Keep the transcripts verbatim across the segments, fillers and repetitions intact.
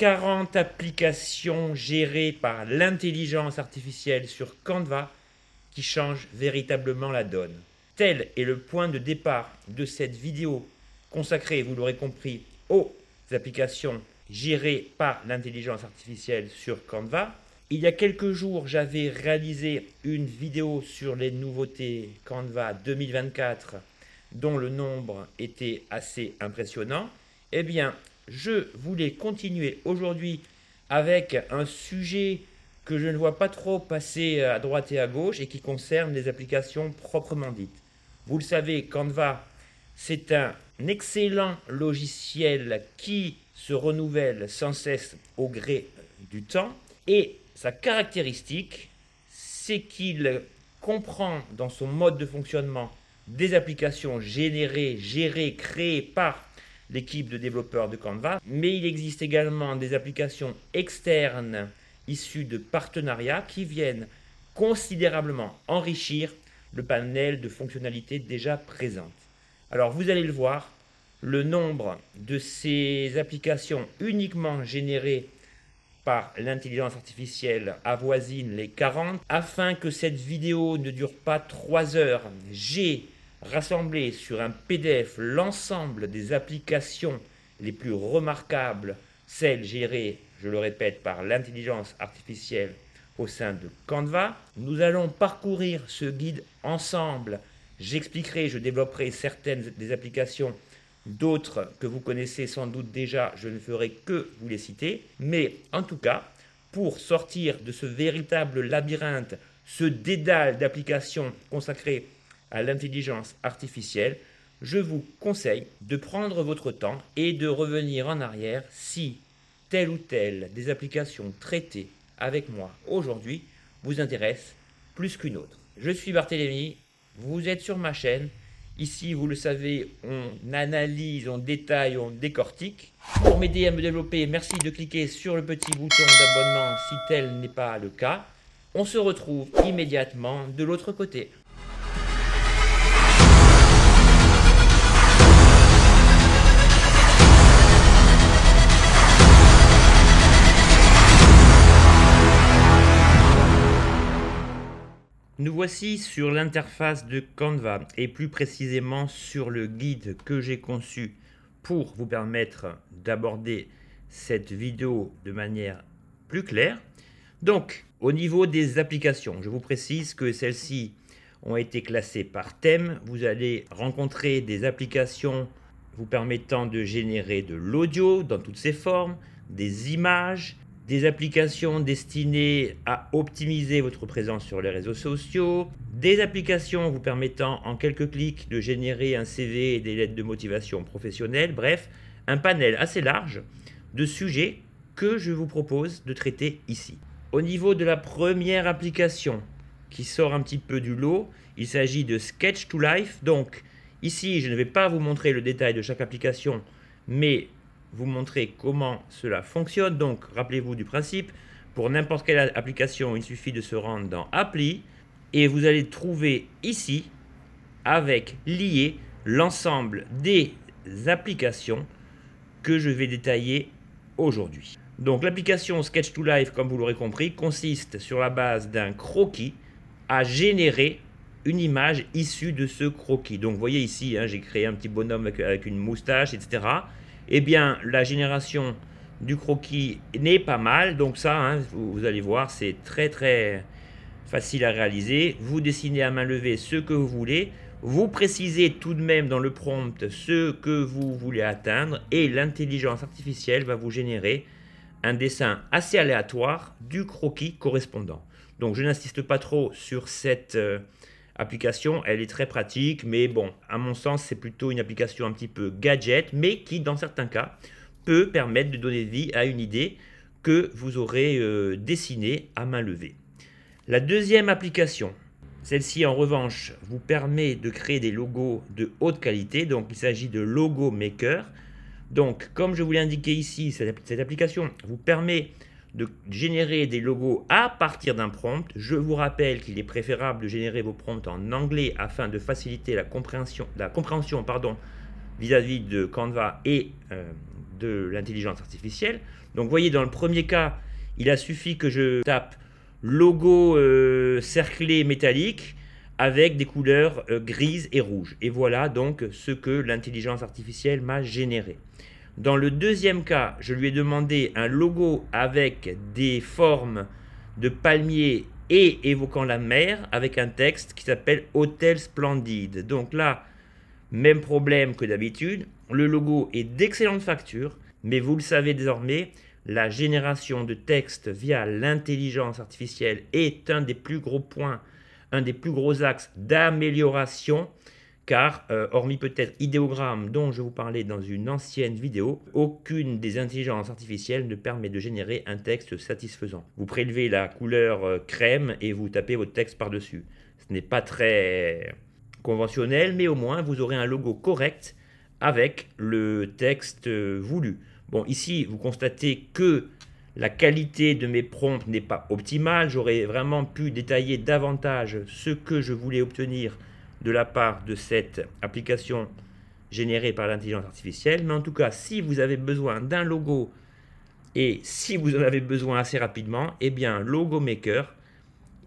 quarante applications gérées par l'intelligence artificielle sur Canva qui changent véritablement la donne. Tel est le point de départ de cette vidéo consacrée, vous l'aurez compris, aux applications gérées par l'intelligence artificielle sur Canva. Il y a quelques jours, j'avais réalisé une vidéo sur les nouveautés Canva deux mille vingt-quatre dont le nombre était assez impressionnant. Eh bien, je voulais continuer aujourd'hui avec un sujet que je ne vois pas trop passer à droite et à gauche et qui concerne les applications proprement dites. Vous le savez, Canva, c'est un excellent logiciel qui se renouvelle sans cesse au gré du temps. Et sa caractéristique, c'est qu'il comprend dans son mode de fonctionnement des applications générées, gérées, créées par l'équipe de développeurs de Canva, mais il existe également des applications externes issues de partenariats qui viennent considérablement enrichir le panel de fonctionnalités déjà présentes. Alors vous allez le voir, le nombre de ces applications uniquement générées par l'intelligence artificielle avoisine les quarante. Afin que cette vidéo ne dure pas trois heures, j'ai rassemblé sur un P D F l'ensemble des applications les plus remarquables, celles gérées, je le répète, par l'intelligence artificielle au sein de Canva. Nous allons parcourir ce guide ensemble. J'expliquerai, je développerai certaines des applications, d'autres que vous connaissez sans doute déjà, je ne ferai que vous les citer. Mais en tout cas, pour sortir de ce véritable labyrinthe, ce dédale d'applications consacrées à l'intelligence artificielle, je vous conseille de prendre votre temps et de revenir en arrière si telle ou telle des applications traitées avec moi aujourd'hui vous intéresse plus qu'une autre. Je suis Barthélemy, vous êtes sur ma chaîne. Ici, vous le savez, on analyse, on détaille, on décortique. Pour m'aider à me développer, merci de cliquer sur le petit bouton d'abonnement si tel n'est pas le cas. On se retrouve immédiatement de l'autre côté. Nous voici sur l'interface de Canva et plus précisément sur le guide que j'ai conçu pour vous permettre d'aborder cette vidéo de manière plus claire. Donc, au niveau des applications, je vous précise que celles-ci ont été classées par thème. Vous allez rencontrer des applications vous permettant de générer de l'audio dans toutes ses formes, des images, des applications destinées à optimiser votre présence sur les réseaux sociaux, des applications vous permettant en quelques clics de générer un C V et des lettres de motivation professionnelle, bref, un panel assez large de sujets que je vous propose de traiter ici. Au niveau de la première application qui sort un petit peu du lot, il s'agit de Sketch to Life. Donc ici, je ne vais pas vous montrer le détail de chaque application, mais vous montrer comment cela fonctionne. Donc rappelez-vous du principe, pour n'importe quelle application, il suffit de se rendre dans Appli et vous allez trouver ici, avec lié, l'ensemble des applications que je vais détailler aujourd'hui. Donc l'application Sketch to Life, comme vous l'aurez compris, consiste sur la base d'un croquis à générer une image issue de ce croquis. Donc vous voyez ici, hein, j'ai créé un petit bonhomme avec, avec une moustache, et cetera. Eh bien, la génération du croquis n'est pas mal. Donc ça, hein, vous, vous allez voir, c'est très très facile à réaliser. Vous dessinez à main levée ce que vous voulez. Vous précisez tout de même dans le prompt ce que vous voulez atteindre. Et l'intelligence artificielle va vous générer un dessin assez aléatoire du croquis correspondant. Donc je n'insiste pas trop sur cette euh, application, elle est très pratique, mais bon, à mon sens, c'est plutôt une application un petit peu gadget, mais qui, dans certains cas, peut permettre de donner vie à une idée que vous aurez euh, dessinée à main levée. La deuxième application, celle-ci, en revanche, vous permet de créer des logos de haute qualité. Donc, il s'agit de Logo Maker. Donc, comme je vous l'ai indiqué ici, cette application vous permet de générer des logos à partir d'un prompt. Je vous rappelle qu'il est préférable de générer vos prompts en anglais afin de faciliter la compréhension, la compréhension pardon, vis-à-vis de Canva et euh, de l'intelligence artificielle. Donc vous voyez, dans le premier cas, il a suffi que je tape logo euh, cerclé métallique avec des couleurs euh, grises et rouges. Et voilà donc ce que l'intelligence artificielle m'a généré. Dans le deuxième cas, je lui ai demandé un logo avec des formes de palmiers et évoquant la mer avec un texte qui s'appelle Hôtel Splendide. Donc là, même problème que d'habitude, le logo est d'excellente facture, mais vous le savez désormais, la génération de texte via l'intelligence artificielle est un des plus gros points, un des plus gros axes d'amélioration, car euh, hormis peut-être idéogramme dont je vous parlais dans une ancienne vidéo, aucune des intelligences artificielles ne permet de générer un texte satisfaisant. Vous prélevez la couleur crème et vous tapez votre texte par-dessus. Ce n'est pas très conventionnel, mais au moins vous aurez un logo correct avec le texte voulu. Bon, ici, vous constatez que la qualité de mes prompts n'est pas optimale. J'aurais vraiment pu détailler davantage ce que je voulais obtenir de la part de cette application générée par l'intelligence artificielle. Mais en tout cas, si vous avez besoin d'un logo et si vous en avez besoin assez rapidement, eh bien, Logo Maker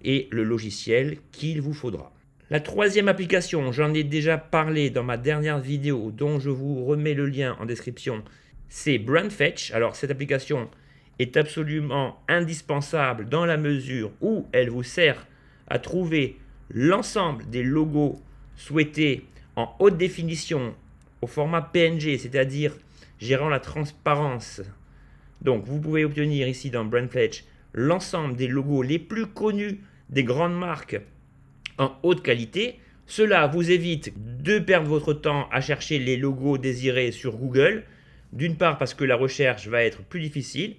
est le logiciel qu'il vous faudra. La troisième application, j'en ai déjà parlé dans ma dernière vidéo, dont je vous remets le lien en description, c'est BrandFetch. Alors, cette application est absolument indispensable dans la mesure où elle vous sert à trouver l'ensemble des logos souhaités en haute définition au format P N G, c'est-à-dire gérant la transparence. Donc vous pouvez obtenir ici dans BrandFetch l'ensemble des logos les plus connus des grandes marques en haute qualité. Cela vous évite de perdre votre temps à chercher les logos désirés sur Google, d'une part parce que la recherche va être plus difficile,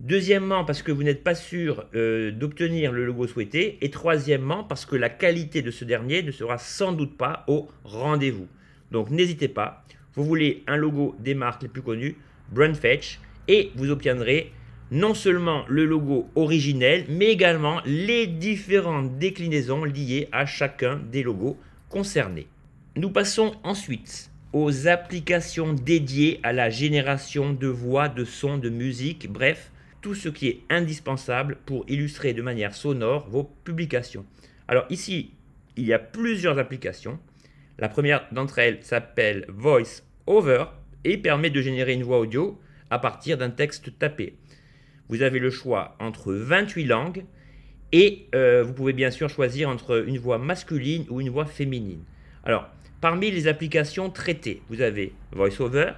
deuxièmement, parce que vous n'êtes pas sûr euh, d'obtenir le logo souhaité. Et troisièmement, parce que la qualité de ce dernier ne sera sans doute pas au rendez-vous. Donc n'hésitez pas, vous voulez un logo des marques les plus connues, BrandFetch, et vous obtiendrez non seulement le logo originel, mais également les différentes déclinaisons liées à chacun des logos concernés. Nous passons ensuite aux applications dédiées à la génération de voix, de sons, de musique, bref, tout ce qui est indispensable pour illustrer de manière sonore vos publications. Alors ici, il y a plusieurs applications. La première d'entre elles s'appelle Voice Over et permet de générer une voix audio à partir d'un texte tapé. Vous avez le choix entre vingt-huit langues et euh, vous pouvez bien sûr choisir entre une voix masculine ou une voix féminine. Alors, parmi les applications traitées, vous avez Voice Over,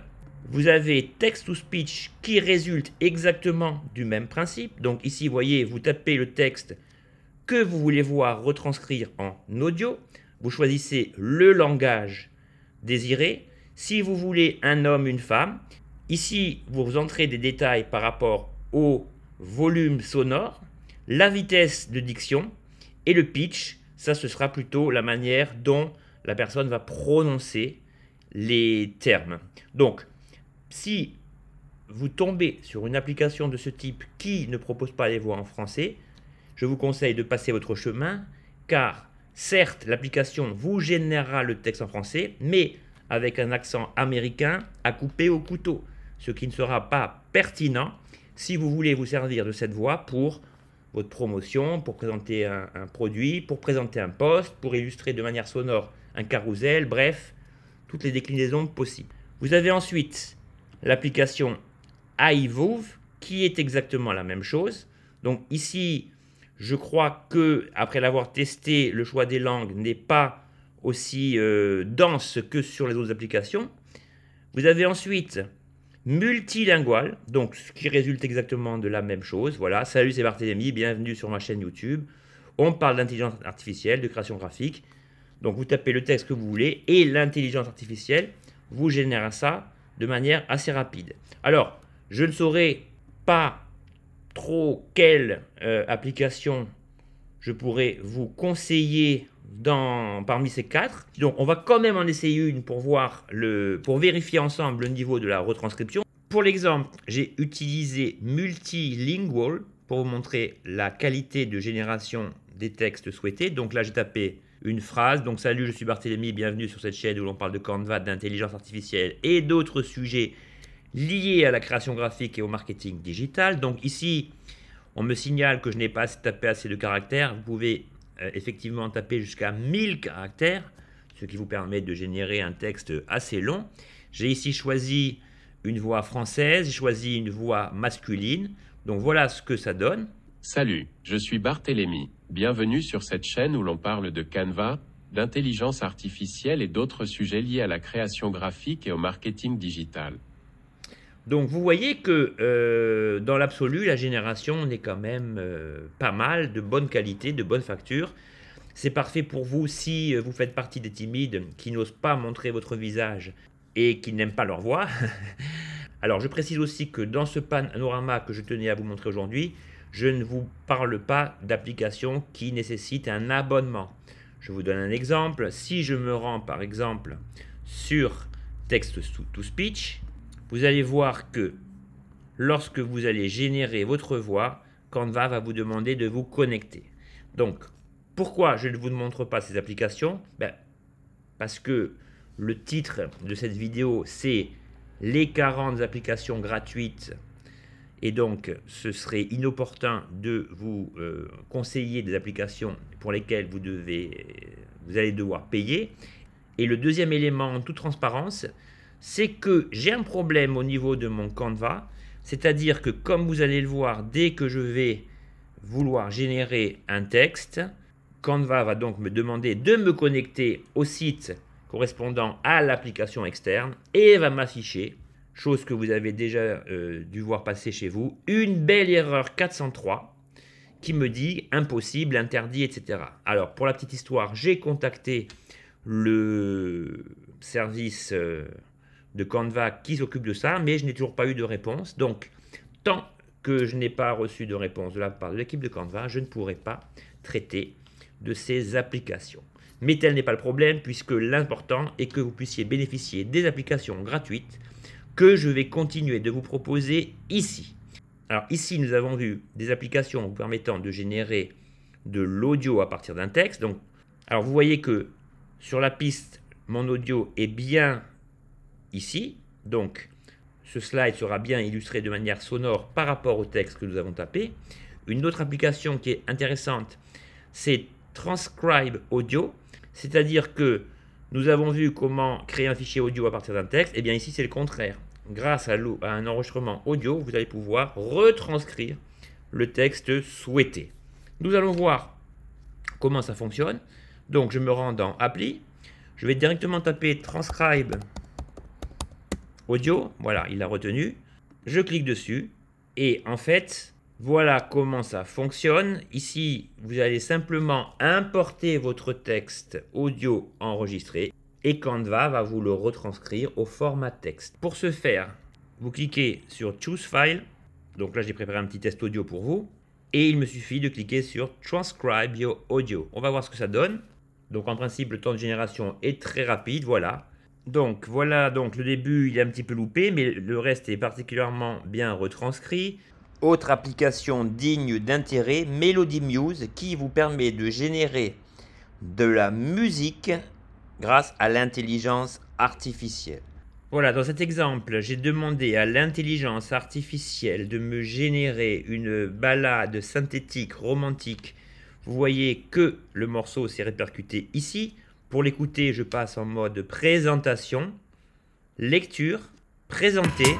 vous avez Text to Speech qui résulte exactement du même principe. Donc ici, vous voyez, vous tapez le texte que vous voulez voir retranscrire en audio. Vous choisissez le langage désiré. Si vous voulez un homme, une femme, ici, vous entrez des détails par rapport au volume sonore, la vitesse de diction et le pitch. Ça, ce sera plutôt la manière dont la personne va prononcer les termes. Donc, si vous tombez sur une application de ce type qui ne propose pas les voix en français, je vous conseille de passer votre chemin, car certes, l'application vous générera le texte en français, mais avec un accent américain à couper au couteau, ce qui ne sera pas pertinent si vous voulez vous servir de cette voix pour votre promotion, pour présenter un, un produit, pour présenter un poste, pour illustrer de manière sonore un carrousel, bref, toutes les déclinaisons possibles. Vous avez ensuite l'application AIVOOD qui est exactement la même chose. Donc ici, je crois que après l'avoir testé, le choix des langues n'est pas aussi euh, dense que sur les autres applications. Vous avez ensuite Multilingual, donc ce qui résulte exactement de la même chose. Voilà, salut, c'est Barthélemy, bienvenue sur ma chaîne YouTube. On parle d'intelligence artificielle, de création graphique. Donc vous tapez le texte que vous voulez et l'intelligence artificielle vous génère ça de manière assez rapide. Alors, je ne saurais pas trop quelle euh, application je pourrais vous conseiller dans, parmi ces quatre. Donc, on va quand même en essayer une pour, voir le, pour vérifier ensemble le niveau de la retranscription. Pour l'exemple, j'ai utilisé Multilingual pour vous montrer la qualité de génération des textes souhaités. Donc là, j'ai tapé une phrase, donc salut, je suis Barthélemy, bienvenue sur cette chaîne où l'on parle de Canva, d'intelligence artificielle et d'autres sujets liées à la création graphique et au marketing digital. Donc ici, on me signale que je n'ai pas tapé assez de caractères. Vous pouvez euh, effectivement taper jusqu'à mille caractères, ce qui vous permet de générer un texte assez long. J'ai ici choisi une voix française, j'ai choisi une voix masculine. Donc voilà ce que ça donne. Salut, je suis Barthélemy. Bienvenue sur cette chaîne où l'on parle de Canva, d'intelligence artificielle et d'autres sujets liés à la création graphique et au marketing digital. Donc vous voyez que euh, dans l'absolu, la génération, on est quand même euh, pas mal, de bonne qualité, de bonne facture. C'est parfait pour vous si vous faites partie des timides qui n'osent pas montrer votre visage et qui n'aiment pas leur voix. Alors je précise aussi que dans ce panorama que je tenais à vous montrer aujourd'hui, je ne vous parle pas d'applications qui nécessitent un abonnement. Je vous donne un exemple. Si je me rends par exemple sur Text to Speech, vous allez voir que lorsque vous allez générer votre voix, Canva va vous demander de vous connecter. Donc, pourquoi je ne vous montre pas ces applications? Ben, parce que le titre de cette vidéo, c'est « Les quarante applications gratuites ». Et donc, ce serait inopportun de vous euh, conseiller des applications pour lesquelles vous, devez, vous allez devoir payer. Et le deuxième élément, en toute transparence, c'est que j'ai un problème au niveau de mon Canva. C'est-à-dire que, comme vous allez le voir, dès que je vais vouloir générer un texte, Canva va donc me demander de me connecter au site correspondant à l'application externe et va m'afficher, chose que vous avez déjà euh, dû voir passer chez vous, une belle erreur quatre cent trois qui me dit impossible, interdit, et cetera. Alors, pour la petite histoire, j'ai contacté le service euh, de Canva qui s'occupe de ça, mais je n'ai toujours pas eu de réponse. Donc, tant que je n'ai pas reçu de réponse de la part de l'équipe de Canva, je ne pourrai pas traiter de ces applications. Mais tel n'est pas le problème, puisque l'important est que vous puissiez bénéficier des applications gratuites que je vais continuer de vous proposer ici. Alors ici, nous avons vu des applications vous permettant de générer de l'audio à partir d'un texte. Donc, alors vous voyez que sur la piste, mon audio est bien ici. Donc, ce slide sera bien illustré de manière sonore par rapport au texte que nous avons tapé. Une autre application qui est intéressante, c'est Transcribe Audio. C'est-à-dire que nous avons vu comment créer un fichier audio à partir d'un texte. Et bien ici, c'est le contraire. Grâce à un enregistrement audio, vous allez pouvoir retranscrire le texte souhaité. Nous allons voir comment ça fonctionne. Donc, je me rends dans Appli. Je vais directement taper Transcribe Audio. Voilà, il l'a retenu. Je clique dessus. Et en fait, voilà comment ça fonctionne. Ici, vous allez simplement importer votre texte audio enregistré et Canva va vous le retranscrire au format texte. Pour ce faire, vous cliquez sur Choose File. Donc là, j'ai préparé un petit test audio pour vous. Et il me suffit de cliquer sur Transcribe Your Audio. On va voir ce que ça donne. Donc en principe, le temps de génération est très rapide. Voilà. Donc voilà, donc le début, il est un petit peu loupé, mais le reste est particulièrement bien retranscrit. Autre application digne d'intérêt, Melody Muse, qui vous permet de générer de la musique grâce à l'intelligence artificielle. Voilà, dans cet exemple, j'ai demandé à l'intelligence artificielle de me générer une balade synthétique romantique. Vous voyez que le morceau s'est répercuté ici. Pour l'écouter, je passe en mode présentation, lecture, présenter.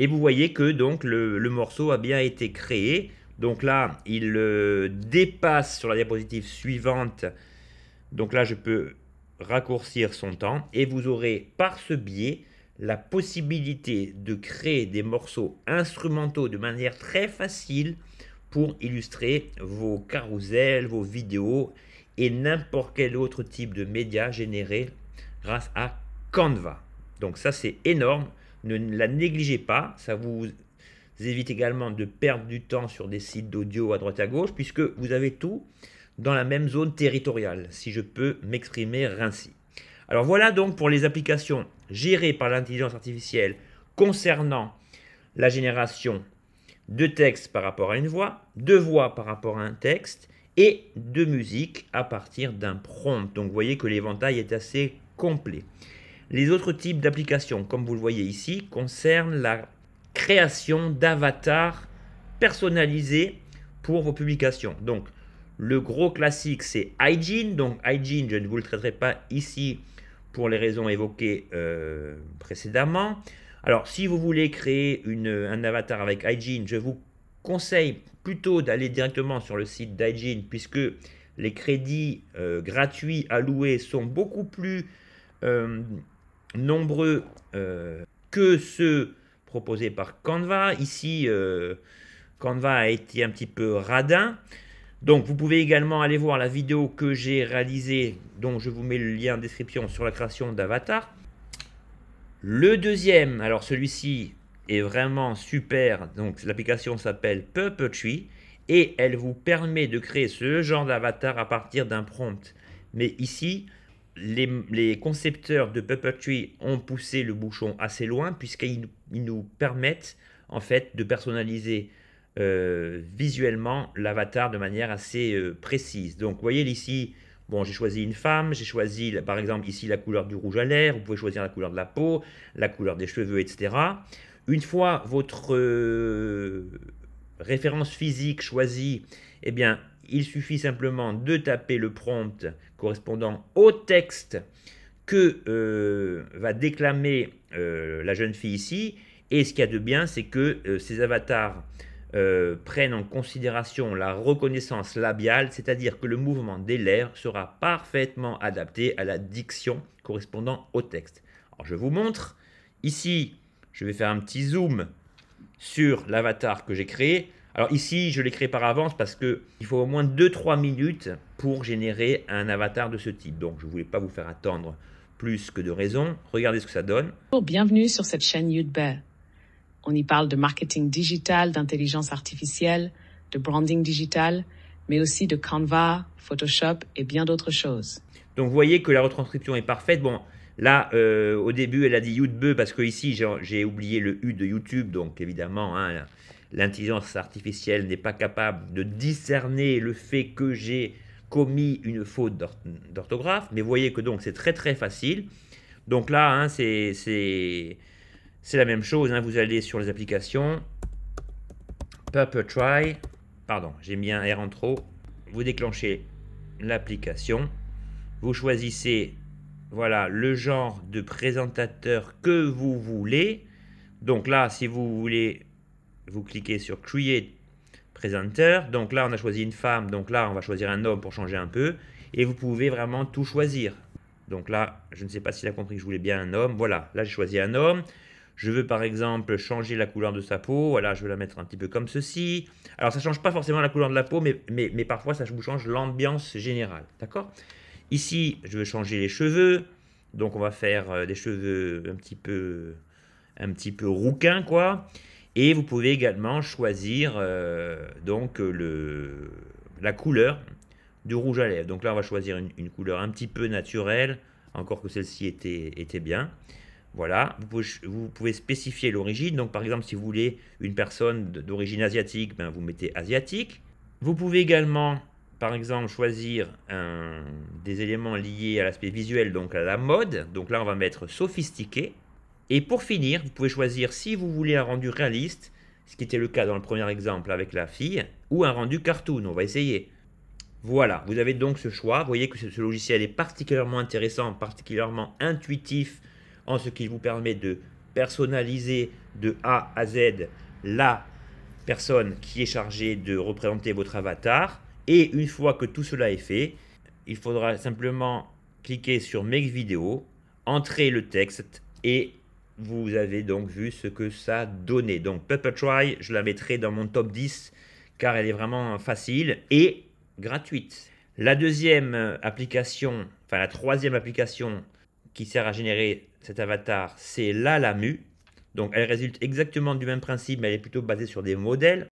Et vous voyez que donc le, le morceau a bien été créé. Donc là, il euh, dépasse sur la diapositive suivante. Donc là, je peux raccourcir son temps. Et vous aurez par ce biais la possibilité de créer des morceaux instrumentaux de manière très facile pour illustrer vos carousels, vos vidéos et n'importe quel autre type de média généré grâce à Canva. Donc ça, c'est énorme. Ne la négligez pas. Ça vous évite également de perdre du temps sur des sites d'audio à droite à gauche puisque vous avez tout dans la même zone territoriale, si je peux m'exprimer ainsi. Alors voilà donc pour les applications gérées par l'intelligence artificielle concernant la génération de texte par rapport à une voix, de voix par rapport à un texte et de musique à partir d'un prompt. Donc vous voyez que l'éventail est assez complet. Les autres types d'applications, comme vous le voyez ici, concernent la création d'avatars personnalisés pour vos publications. Donc, le gros classique, c'est HeyGen. Donc, HeyGen, je ne vous le traiterai pas ici pour les raisons évoquées euh, précédemment. Alors, si vous voulez créer une, un avatar avec HeyGen, je vous conseille plutôt d'aller directement sur le site d'HeyGen, puisque les crédits euh, gratuits alloués sont beaucoup plus euh, nombreux euh, que ceux proposés par Canva. Ici, euh, Canva a été un petit peu radin. Donc, vous pouvez également aller voir la vidéo que j'ai réalisée, dont je vous mets le lien en description, sur la création d'avatars. Le deuxième, alors celui-ci est vraiment super. Donc, l'application s'appelle Puppetry et elle vous permet de créer ce genre d'avatar à partir d'un prompt. Mais ici, les, les concepteurs de Puppetry ont poussé le bouchon assez loin puisqu'ils ils nous permettent en fait de personnaliser euh, visuellement l'avatar de manière assez euh, précise. Donc, vous voyez ici. Bon, j'ai choisi une femme, j'ai choisi par exemple ici la couleur du rouge à lèvres, vous pouvez choisir la couleur de la peau, la couleur des cheveux, et cetera. Une fois votre euh, référence physique choisie, eh bien, il suffit simplement de taper le prompt correspondant au texte que euh, va déclamer euh, la jeune fille ici. Et ce qu'il y a de bien, c'est que euh, ces avatars Euh, prennent en considération la reconnaissance labiale, c'est-à-dire que le mouvement des lèvres sera parfaitement adapté à la diction correspondant au texte. Alors, je vous montre. Ici, je vais faire un petit zoom sur l'avatar que j'ai créé. Alors ici, je l'ai créé par avance parce que il faut au moins deux trois minutes pour générer un avatar de ce type. Donc, je ne voulais pas vous faire attendre plus que de raison. Regardez ce que ça donne. Bonjour, bienvenue sur cette chaîne YouTube. On y parle de marketing digital, d'intelligence artificielle, de branding digital, mais aussi de Canva, Photoshop et bien d'autres choses. Donc, vous voyez que la retranscription est parfaite. Bon, là, euh, au début, elle a dit YouTube parce que ici, j'ai oublié le U de YouTube. Donc, évidemment, hein, l'intelligence artificielle n'est pas capable de discerner le fait que j'ai commis une faute d'orthographe. Mais vous voyez que donc, c'est très, très facile. Donc là, hein, c'est... C'est la même chose, hein. Vous allez sur les applications, Puppetry, pardon, j'ai mis un R en trop. Vous déclenchez l'application, vous choisissez voilà, le genre de présentateur que vous voulez. Donc là, si vous voulez, vous cliquez sur Create Presenter. Donc là, on a choisi une femme, donc là, on va choisir un homme pour changer un peu. Et vous pouvez vraiment tout choisir. Donc là, je ne sais pas s'il a compris que je voulais bien un homme. Voilà, là, j'ai choisi un homme. Je veux par exemple changer la couleur de sa peau. Voilà, je veux la mettre un petit peu comme ceci. Alors, ça ne change pas forcément la couleur de la peau, mais, mais, mais parfois, ça vous change l'ambiance générale. D'accord? Ici, je veux changer les cheveux. Donc, on va faire des cheveux un petit peu, un petit peu rouquins, quoi. Et vous pouvez également choisir euh, donc le, la couleur du rouge à lèvres. Donc là, on va choisir une, une couleur un petit peu naturelle, encore que celle-ci était, était bien. Voilà, vous pouvez, vous pouvez spécifier l'origine. Donc, par exemple, si vous voulez une personne d'origine asiatique, ben, vous mettez asiatique. Vous pouvez également, par exemple, choisir un, des éléments liés à l'aspect visuel, donc à la mode. Donc là, on va mettre sophistiqué. Et pour finir, vous pouvez choisir si vous voulez un rendu réaliste, ce qui était le cas dans le premier exemple avec la fille, ou un rendu cartoon. On va essayer. Voilà, vous avez donc ce choix. Vous voyez que ce, ce logiciel est particulièrement intéressant, particulièrement intuitif, en ce qu'il vous permet de personnaliser de A à Z la personne qui est chargée de représenter votre avatar. Et une fois que tout cela est fait, il faudra simplement cliquer sur Make Video, entrer le texte et vous avez donc vu ce que ça donnait. Donc Puppetry, je la mettrai dans mon top dix car elle est vraiment facile et gratuite. La deuxième application, enfin la troisième application qui sert à générer cet avatar, c'est LaLaMu. Donc elle résulte exactement du même principe, mais elle est plutôt basée sur des modèles.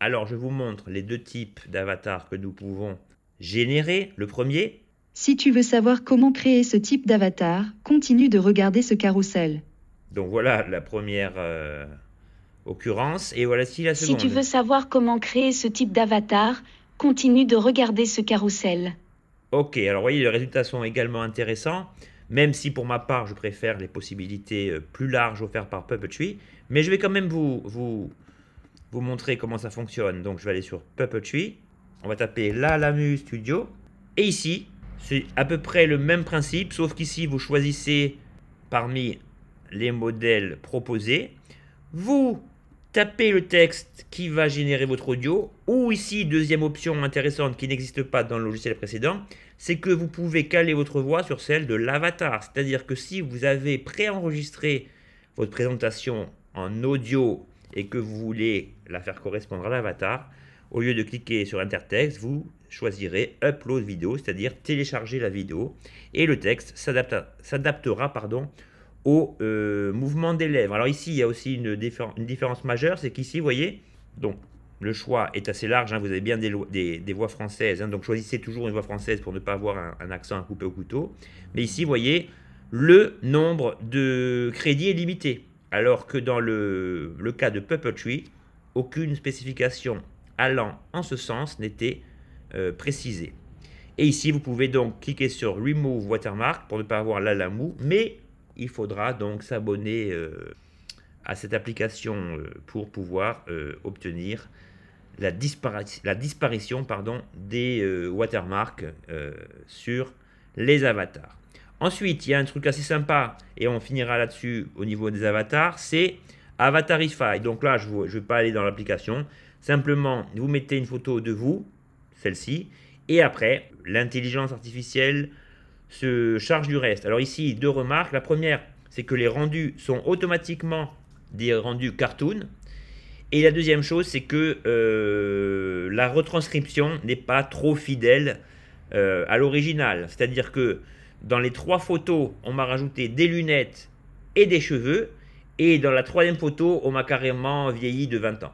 Alors je vous montre les deux types d'avatars que nous pouvons générer. Le premier. Si tu veux savoir comment créer ce type d'avatar, continue de regarder ce carrousel. Donc voilà la première euh, occurrence et voilà si la seconde. Si tu veux savoir comment créer ce type d'avatar, continue de regarder ce carrousel. Ok, alors vous voyez, les résultats sont également intéressants, même si pour ma part, je préfère les possibilités plus larges offertes par Puppetry. Mais je vais quand même vous, vous, vous montrer comment ça fonctionne. Donc je vais aller sur Puppetry, on va taper LaLaMu Studio. Et ici, c'est à peu près le même principe, sauf qu'ici, vous choisissez parmi les modèles proposés. Vous tapez le texte qui va générer votre audio. Ou ici, deuxième option intéressante qui n'existe pas dans le logiciel précédent, c'est que vous pouvez caler votre voix sur celle de l'avatar. C'est-à-dire que si vous avez préenregistré votre présentation en audio et que vous voulez la faire correspondre à l'avatar, au lieu de cliquer sur Intertexte, vous choisirez Upload vidéo, c'est-à-dire télécharger la vidéo, et le texte s'adaptera pardon, au euh, mouvement des lèvres. Alors ici, il y a aussi une, différen une différence majeure, c'est qu'ici, vous voyez, donc, le choix est assez large, hein, vous avez bien des, des, des voix françaises, hein, donc choisissez toujours une voix française pour ne pas avoir un, un accent à couper au couteau. Mais ici, vous voyez, le nombre de crédits est limité, alors que dans le, le cas de Puppetry, aucune spécification allant en ce sens n'était Euh, précisé. Et ici, vous pouvez donc cliquer sur Remove Watermark pour ne pas avoir LaLaMu, mais il faudra donc s'abonner euh, à cette application euh, pour pouvoir euh, obtenir la, dispari la disparition pardon, des euh, watermarks euh, sur les avatars. Ensuite, il y a un truc assez sympa et on finira là-dessus au niveau des avatars, c'est Avatarify. Donc là, je ne vais pas aller dans l'application. Simplement, vous mettez une photo de vous, celle-ci, et après, l'intelligence artificielle se charge du reste. Alors ici, deux remarques. La première, c'est que les rendus sont automatiquement des rendus cartoon. Et la deuxième chose, c'est que euh, la retranscription n'est pas trop fidèle euh, à l'original. C'est-à-dire que dans les trois photos, on m'a rajouté des lunettes et des cheveux. Et dans la troisième photo, on m'a carrément vieilli de vingt ans.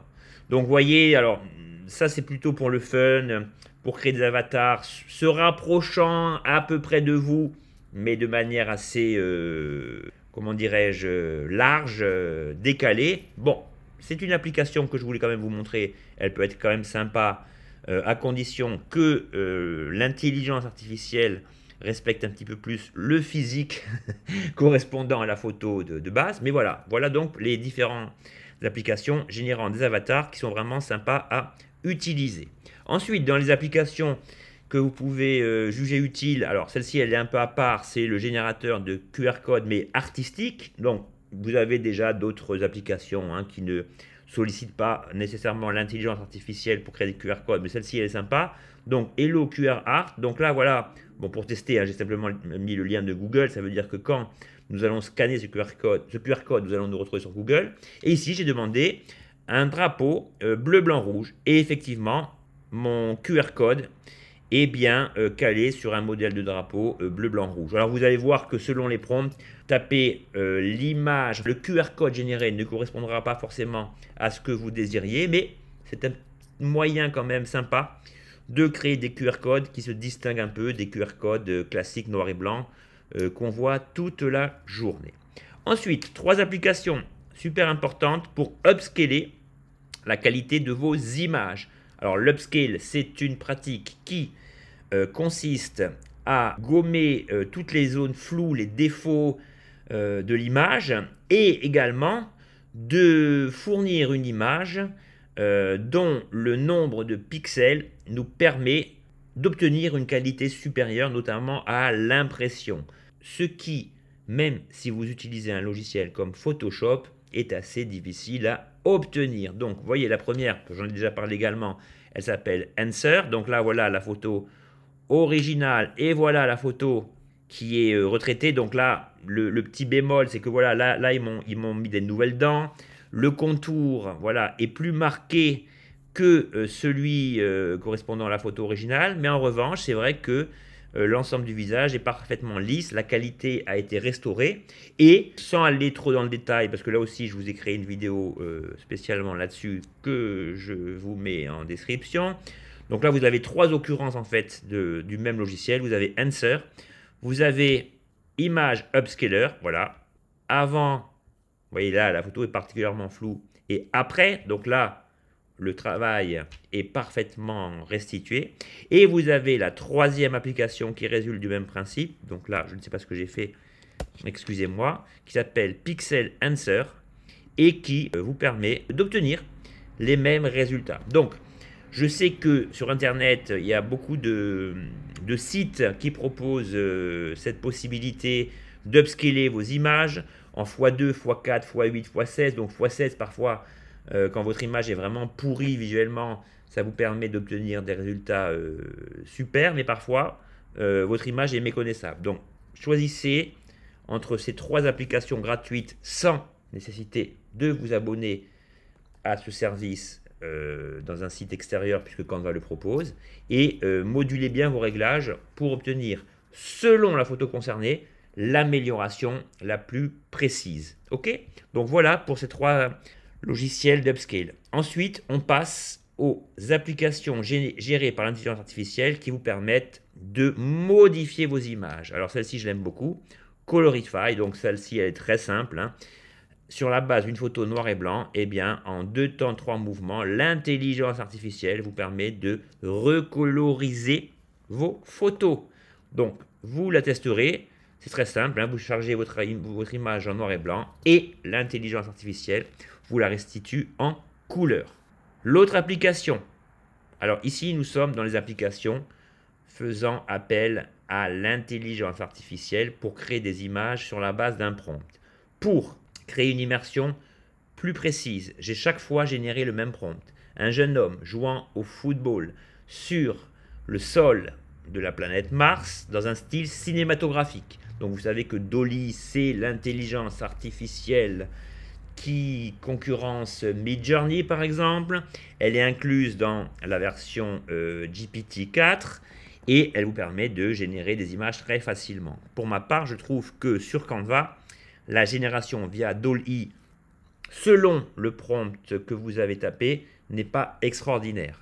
Donc vous voyez, alors... ça, c'est plutôt pour le fun, pour créer des avatars, se rapprochant à peu près de vous, mais de manière assez, euh, comment dirais-je, large, euh, décalée. Bon, c'est une application que je voulais quand même vous montrer. Elle peut être quand même sympa, euh, à condition que euh, l'intelligence artificielle respecte un petit peu plus le physique correspondant à la photo de, de base. Mais voilà, voilà donc les différents applications générant des avatars qui sont vraiment sympas à utiliser. Ensuite, dans les applications que vous pouvez euh, juger utiles, alors celle-ci elle est un peu à part, c'est le générateur de Q R code mais artistique. Donc vous avez déjà d'autres applications hein, qui ne sollicitent pas nécessairement l'intelligence artificielle pour créer des Q R codes, mais celle-ci elle est sympa. Donc Hello Q R Art, donc là voilà, bon pour tester, hein, j'ai simplement mis le lien de Google, ça veut dire que quand nous allons scanner ce Q R code, ce Q R code nous allons nous retrouver sur Google. Et ici j'ai demandé un drapeau euh, bleu, blanc, rouge. Et effectivement, mon Q R code est bien euh, calé sur un modèle de drapeau euh, bleu, blanc, rouge. Alors vous allez voir que selon les prompts, taper euh, l'image, le Q R code généré ne correspondra pas forcément à ce que vous désiriez. Mais c'est un moyen quand même sympa de créer des Q R codes qui se distinguent un peu des Q R codes classiques noir et blanc euh, qu'on voit toute la journée. Ensuite, trois applications super importantes pour upscaler la qualité de vos images. Alors l'upscale, c'est une pratique qui euh, consiste à gommer euh, toutes les zones floues, les défauts euh, de l'image et également de fournir une image euh, dont le nombre de pixels nous permet d'obtenir une qualité supérieure, notamment à l'impression. Ce qui, même si vous utilisez un logiciel comme Photoshop, est assez difficile à obtenir. Donc, vous voyez, la première, j'en ai déjà parlé également, elle s'appelle Enhancer. Donc là, voilà la photo originale et voilà la photo qui est euh, retraitée. Donc là, le, le petit bémol, c'est que voilà, là, là ils m'ont mis des nouvelles dents. Le contour, voilà, est plus marqué que euh, celui euh, correspondant à la photo originale. Mais en revanche, c'est vrai que euh, l'ensemble du visage est parfaitement lisse. La qualité a été restaurée. Et sans aller trop dans le détail, parce que là aussi, je vous ai créé une vidéo euh, spécialement là-dessus que je vous mets en description. Donc là, vous avez trois occurrences en fait de, du même logiciel. Vous avez Enhancer, vous avez Image Upscaler, voilà. Avant, vous voyez là, la photo est particulièrement floue. Et après, donc là, le travail est parfaitement restitué. Et vous avez la troisième application qui résulte du même principe. Donc là, je ne sais pas ce que j'ai fait, excusez-moi, qui s'appelle Pixel Enhancer et qui vous permet d'obtenir les mêmes résultats. Donc, je sais que sur Internet, il y a beaucoup de, de sites qui proposent euh, cette possibilité d'upscaler vos images en fois deux, fois quatre, fois huit, fois seize. Donc, fois seize parfois, euh, quand votre image est vraiment pourrie visuellement, ça vous permet d'obtenir des résultats euh, super, mais parfois, euh, votre image est méconnaissable. Donc, choisissez entre ces trois applications gratuites sans nécessité de vous abonner à ce service euh, dans un site extérieur puisque Canva le propose, et euh, modulez bien vos réglages pour obtenir, selon la photo concernée, l'amélioration la plus précise. Ok, donc voilà pour ces trois logiciels d'upscale. Ensuite, on passe aux applications gérées par l'intelligence artificielle qui vous permettent de modifier vos images. Alors celle-ci, je l'aime beaucoup. Colorify, donc celle-ci, elle est très simple, hein. Sur la base d'une photo noir et blanc, eh bien, en deux temps, trois mouvements, l'intelligence artificielle vous permet de recoloriser vos photos. Donc, vous la testerez. C'est très simple, hein. Vous chargez votre, votre image en noir et blanc et l'intelligence artificielle vous la restitue en couleur. L'autre application. Alors ici, nous sommes dans les applications faisant appel à l'intelligence artificielle pour créer des images sur la base d'un prompt. Pour créer une immersion plus précise, j'ai chaque fois généré le même prompt. Un jeune homme jouant au football sur le sol de la planète Mars dans un style cinématographique. Donc vous savez que DALL-E, c'est l'intelligence artificielle qui concurrence Midjourney par exemple. Elle est incluse dans la version euh, G P T quatre et elle vous permet de générer des images très facilement. Pour ma part, je trouve que sur Canva, la génération via DALL-E, selon le prompt que vous avez tapé, n'est pas extraordinaire.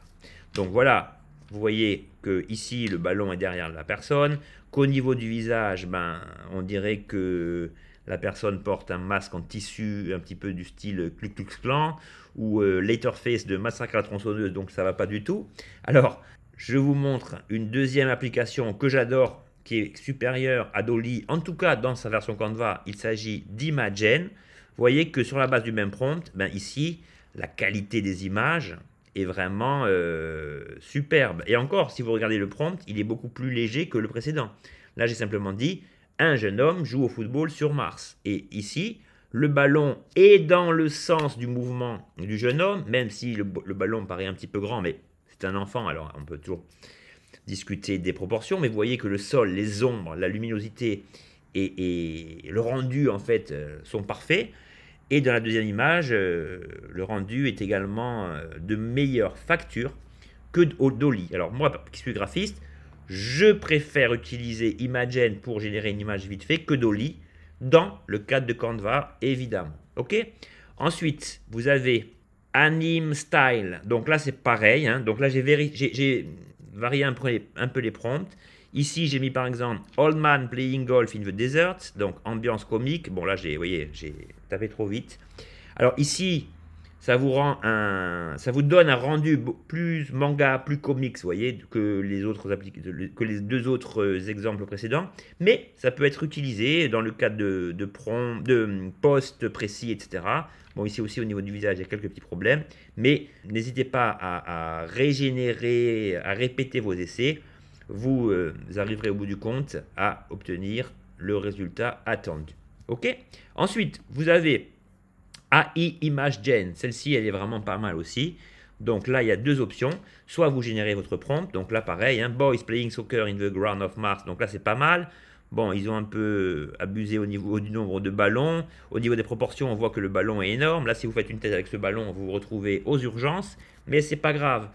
Donc voilà, vous voyez que ici le ballon est derrière la personne, qu'au niveau du visage, ben, on dirait que la personne porte un masque en tissu, un petit peu du style Ku Klux Klan, ou euh, Leatherface de Massacre à la tronçonneuse, donc ça ne va pas du tout. Alors, je vous montre une deuxième application que j'adore, qui est supérieur à DALL-E, en tout cas dans sa version Canva, il s'agit d'Imagen. Vous voyez que sur la base du même prompt, ben ici, la qualité des images est vraiment euh, superbe. Et encore, si vous regardez le prompt, il est beaucoup plus léger que le précédent. Là, j'ai simplement dit, un jeune homme joue au football sur Mars. Et ici, le ballon est dans le sens du mouvement du jeune homme, même si le, le ballon paraît un petit peu grand, mais c'est un enfant, alors on peut toujours discuter des proportions, mais vous voyez que le sol, les ombres, la luminosité et, et le rendu en fait sont parfaits. Et dans la deuxième image, le rendu est également de meilleure facture que DALL-E. Alors moi, qui suis graphiste, je préfère utiliser Imagen pour générer une image vite fait que DALL-E dans le cadre de Canva, évidemment. Ok. Ensuite, vous avez Anime Style. Donc là, c'est pareil, hein. Donc là, j'ai vérifié, varier un peu, un peu les prompts. Ici, j'ai mis par exemple « Old man playing golf in the desert », donc ambiance comique. Bon, là, j'ai, vous voyez, j'ai tapé trop vite. Alors ici, ça vous, rend un, ça vous donne un rendu plus manga, plus comics, vous voyez, que les, autres, que les deux autres exemples précédents. Mais ça peut être utilisé dans le cadre de, de, prom, de posts précis, et cetera. Bon, ici aussi, au niveau du visage, il y a quelques petits problèmes. Mais n'hésitez pas à, à régénérer, à répéter vos essais. Vous, euh, vous arriverez au bout du compte à obtenir le résultat attendu. Ok. Ensuite, vous avez A I Image Gen. Celle-ci, elle est vraiment pas mal aussi. Donc là, il y a deux options. Soit vous générez votre prompt. Donc là, pareil, hein, « Boys playing soccer in the ground of Mars ». Donc là, c'est pas mal. Bon, ils ont un peu abusé au niveau du nombre de ballons. Au niveau des proportions, on voit que le ballon est énorme. Là, si vous faites une thèse avec ce ballon, vous vous retrouvez aux urgences. Mais c'est pas grave.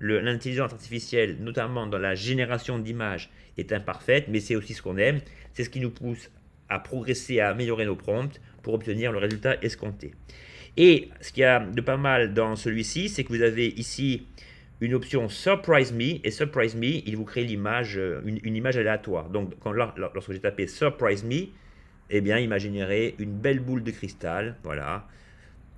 L'intelligence artificielle, notamment dans la génération d'images, est imparfaite. Mais c'est aussi ce qu'on aime. C'est ce qui nous pousse à progresser, à améliorer nos prompts pour obtenir le résultat escompté. Et ce qu'il y a de pas mal dans celui-ci, c'est que vous avez ici une option « Surprise me » et « Surprise me », il vous crée l'image, une, une image aléatoire. Donc, quand, lorsque j'ai tapé « Surprise me », eh bien, il m'a généré une belle boule de cristal. Voilà.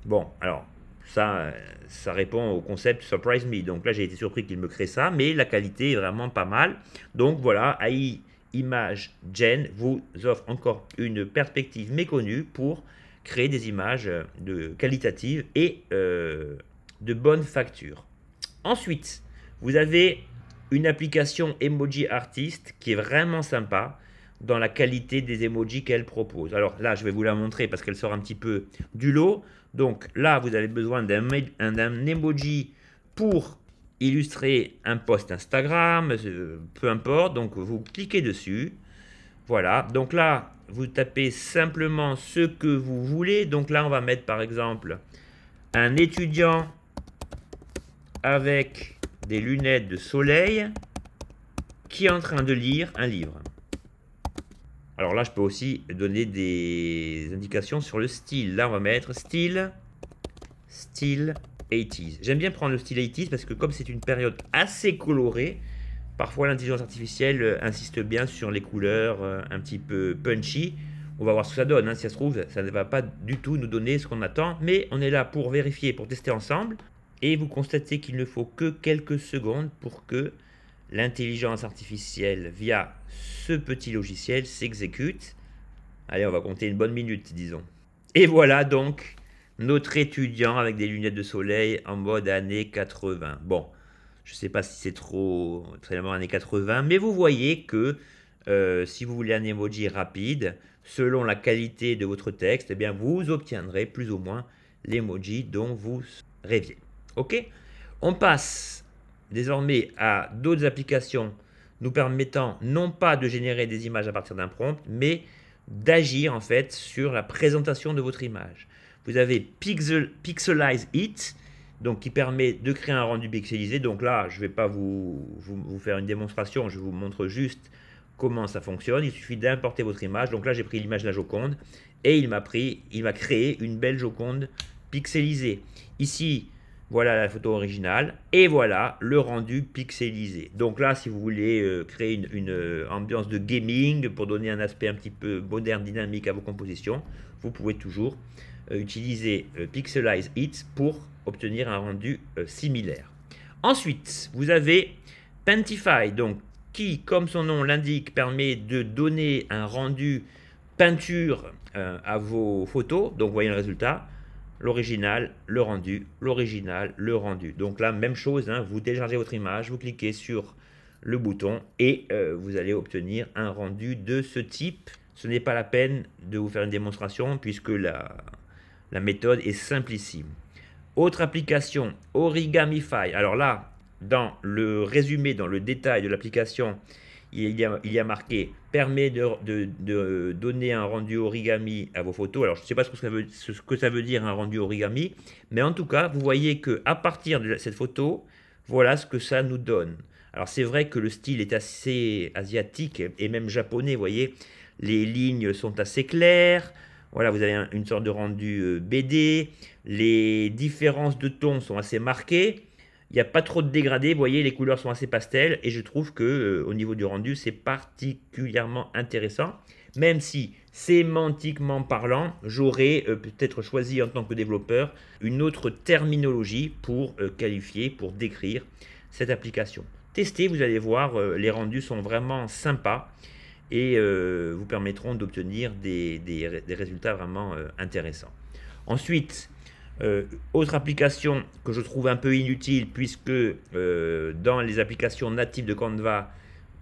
Bon, alors, Ça, ça répond au concept Surprise Me. Donc là, j'ai été surpris qu'il me crée ça, mais la qualité est vraiment pas mal. Donc voilà, A I Image Gen vous offre encore une perspective méconnue pour créer des images de, qualitatives et euh, de bonne facture. Ensuite, vous avez une application Emoji Artist qui est vraiment sympa dans la qualité des emojis qu'elle propose. Alors là, je vais vous la montrer parce qu'elle sort un petit peu du lot. Donc là, vous avez besoin d'un emoji pour illustrer un post Instagram, peu importe. Donc vous cliquez dessus. Voilà. Donc là, vous tapez simplement ce que vous voulez. Donc là, on va mettre par exemple un étudiant avec des lunettes de soleil qui est en train de lire un livre. Alors là, je peux aussi donner des indications sur le style. Là, on va mettre style, style quatre-vingt-dix. J'aime bien prendre le style quatre-vingt-dix parce que comme c'est une période assez colorée, parfois l'intelligence artificielle insiste bien sur les couleurs un petit peu punchy. On va voir ce que ça donne, hein. Si ça se trouve, ça ne va pas du tout nous donner ce qu'on attend. Mais on est là pour vérifier, pour tester ensemble. Et vous constatez qu'il ne faut que quelques secondes pour que l'intelligence artificielle via ce petit logiciel s'exécute. Allez, on va compter une bonne minute, disons. Et voilà donc notre étudiant avec des lunettes de soleil en mode années quatre-vingt. Bon, je ne sais pas si c'est trop vraiment années quatre-vingt, mais vous voyez que euh, si vous voulez un emoji rapide, selon la qualité de votre texte, eh bien vous obtiendrez plus ou moins l'emoji dont vous rêviez. Ok, on passe désormais à d'autres applications nous permettant non pas de générer des images à partir d'un prompt, mais d'agir en fait sur la présentation de votre image. Vous avez Pixel, Pixelize It, donc qui permet de créer un rendu pixelisé. Donc là, je ne vais pas vous, vous, vous faire une démonstration, je vous montre juste comment ça fonctionne. Il suffit d'importer votre image. Donc là, j'ai pris l'image de la Joconde et il m'a pris, il m'a créé une belle Joconde pixelisée. Ici, voilà la photo originale et voilà le rendu pixelisé. Donc là, si vous voulez euh, créer une, une euh, ambiance de gaming pour donner un aspect un petit peu moderne, dynamique à vos compositions, vous pouvez toujours euh, utiliser euh, Pixelize It pour obtenir un rendu euh, similaire. Ensuite, vous avez Paintify, donc qui, comme son nom l'indique, permet de donner un rendu peinture euh, à vos photos. Donc, vous voyez le résultat. L'original, le rendu, l'original, le rendu. Donc là, même chose, hein, vous téléchargez votre image, vous cliquez sur le bouton et euh, vous allez obtenir un rendu de ce type. Ce n'est pas la peine de vous faire une démonstration puisque la, la méthode est simplissime. Autre application, Origamify. Alors là, dans le résumé, dans le détail de l'application, il y a, il y a marqué « Permet de, de, de donner un rendu origami à vos photos ». Alors, je ne sais pas ce que, ça veut, ce que ça veut dire un rendu origami, mais en tout cas, vous voyez qu'à partir de cette photo, voilà ce que ça nous donne. Alors, c'est vrai que le style est assez asiatique et même japonais, vous voyez. Les lignes sont assez claires. Voilà, vous avez un, une sorte de rendu B D. Les différences de ton sont assez marquées. Il n'y a pas trop de dégradés, vous voyez, les couleurs sont assez pastel et je trouve que euh, au niveau du rendu, c'est particulièrement intéressant. Même si, sémantiquement parlant, j'aurais euh, peut-être choisi en tant que développeur une autre terminologie pour euh, qualifier, pour décrire cette application. Testez, vous allez voir, euh, les rendus sont vraiment sympas et euh, vous permettront d'obtenir des, des, des résultats vraiment euh, intéressants. Ensuite, Euh, autre application que je trouve un peu inutile puisque euh, dans les applications natives de Canva,